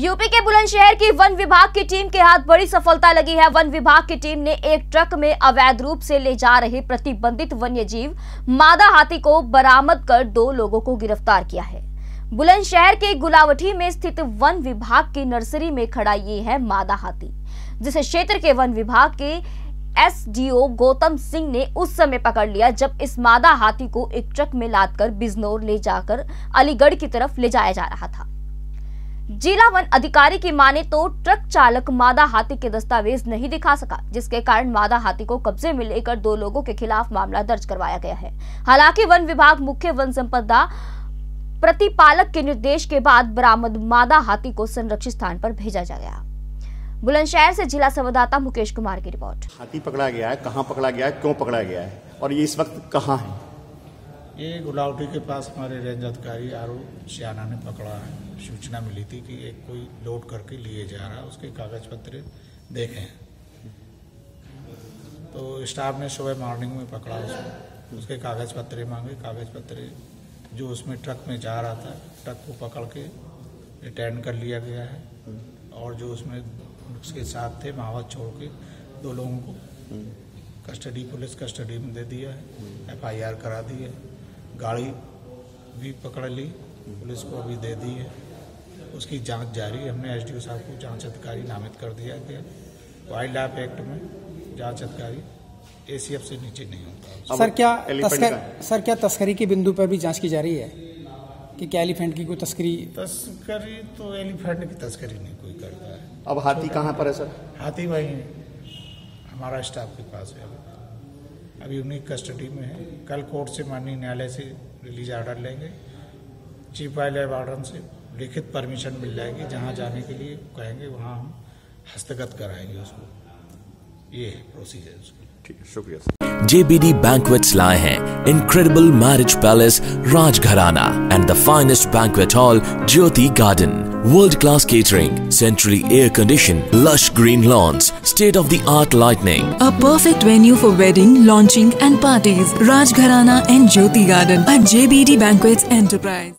UP के बुलंदशहर की one विभाग की टीम के हाथ बड़ी सफलता लगी है। वन विभाग की टीम ने एक ट्रक में अवैध रूप से ले जा रहे प्रतिबंधित वन्यजीव मादा हाथी को बरामद कर 2 लोगों को गिरफ्तार किया है। बुलंदशहर के गुलावठी में स्थित वन विभाग की नर्सरी में खड़ा ये है मादा हाथी, जिसे क्षेत्र के वन विभाग के SDO गौतम सिंह ने उस समय पकड़ लिया जब इस मादा हाथी को एक ट्रक में लादकर बिजनौर ले जाकर अलीगढ़ की तरफ ले जाया जा रहा था। जिला वन अधिकारी की माने तो ट्रक चालक मादा हाथी के दस्तावेज नहीं दिखा सका, जिसके कारण मादा हाथी को कब्जे में लेकर 2 लोगों के खिलाफ मामला दर्ज करवाया गया है। हालांकि वन विभाग मुख्य वन संपदा प्रतिपालक के निर्देश के बाद बरामद मादा हाथी को संरक्षित स्थान पर भेजा गया। बुलंदशहर से जिला संवाददाता मुकेश कुमार की रिपोर्ट। हाथी पकड़ा गया है, कहाँ पकड़ा गया है, क्यों पकड़ा गया है और ये इस वक्त कहाँ है? ये गुलावटी के पास हमारे रेंज अधिकारी RO 96 ने पकड़ा है। सूचना मिली थी कि एक कोई लोड करके लिए जा रहा है, उसके कागज पत्र देखे तो स्टाफ ने सुबह मॉर्निंग में पकड़ा उसको, उसके कागज पत्र मांगे। कागज पत्र जो उसमें ट्रक में जा रहा था, ट्रक को पकड़ के रिटर्न कर लिया गया है और जो उसमें उसके साथ थे माहौल छोड़ के 2 लोगों को कस्टडी पुलिस कस्टडी में दे दिया है, FIR करा दी है। गाड़ी भी पकड़ ली, पुलिस को अभी दे दी है, उसकी जांच जारी। हमने SDO साहब को जांच अधिकारी नामित कर दिया गया। वाइल्ड लाइफ एक्ट में जांच अधिकारी ACF से नीचे नहीं होता। सर क्या तस्करी के बिंदु पर भी जांच की जा रही है कि क्या एलिफेंट की कोई तस्करी? तो एलिफेंट की तस्करी नहीं कोई करता है। अब हाथी कहाँ पर है सर? हाथी वही हमारा स्टाफ के पास है, अभी उन्हीं कस्टडी में है। कल कोर्ट से माननीय न्यायालय से रिलीज ऑर्डर लेंगे, चीफ वाइल्ड लाइफ वार्डन से लिखित परमिशन मिल जाएगी। जहां जाने के लिए कहेंगे वहां हम हस्तगत कराएंगे उसको। ये प्रोसीजर उसके। ठीक है, शुक्रिया। JBD Banquets लाए हैं incredible marriage palace Rajgharana and the finest banquet hall Jyoti Garden. World-class catering, centrally air-conditioned, lush green lawns, state-of-the-art lighting. A perfect venue for wedding, launching and parties. Rajgharana and Jyoti Garden at JBD Banquets Enterprise.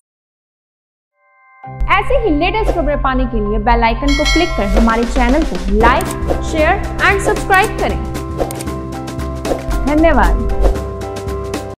ऐसे ही latest खबरें पाने के लिए bell icon को click कर हमारे channel को like, share and subscribe करें। धन्यवाद।